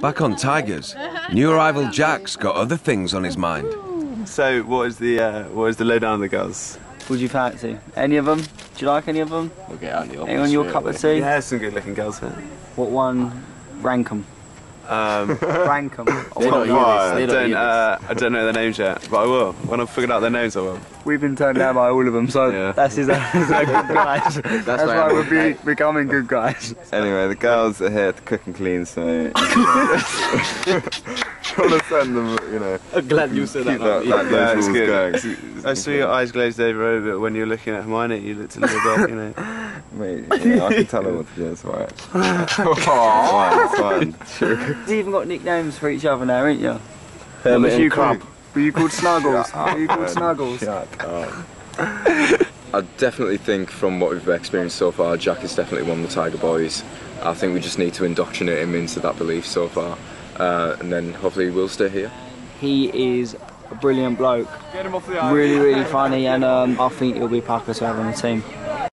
Back on Tigers, new arrival Jack's got other things on his mind. So, what is the lowdown of the girls? Who do you fancy? Any of them? Do you like any of them? We'll get out of the office. Anyone your cup of tea? Yeah, some good-looking girls here. What one? Rank 'em. Rank 'em. I don't know their names yet, but I will. When I've figured out their names, I will. We've been turned down by all of them, so yeah. that's good guys. That's why we're becoming good guys. Anyway, the girls are here to cook and clean, so... Trying to send them, you know... I'm glad you said that. Yeah, it's good. I saw your eyes glazed over when you were looking at Hermione, you looked a little bit, you know... Mate, yeah, I can tell her what to do, it's alright. It's fine, it's true. You've even got nicknames for each other now, ain't you? Hermit and Crab. Were you called Snuggles? Shut up. I definitely think from what we've experienced so far, Jack is definitely one of the Tiger boys. I think we just need to indoctrinate him into that belief so far. And then hopefully we'll stay here. He is a brilliant bloke. Get him off the island. Really funny, and I think he'll be Packers to have on the team.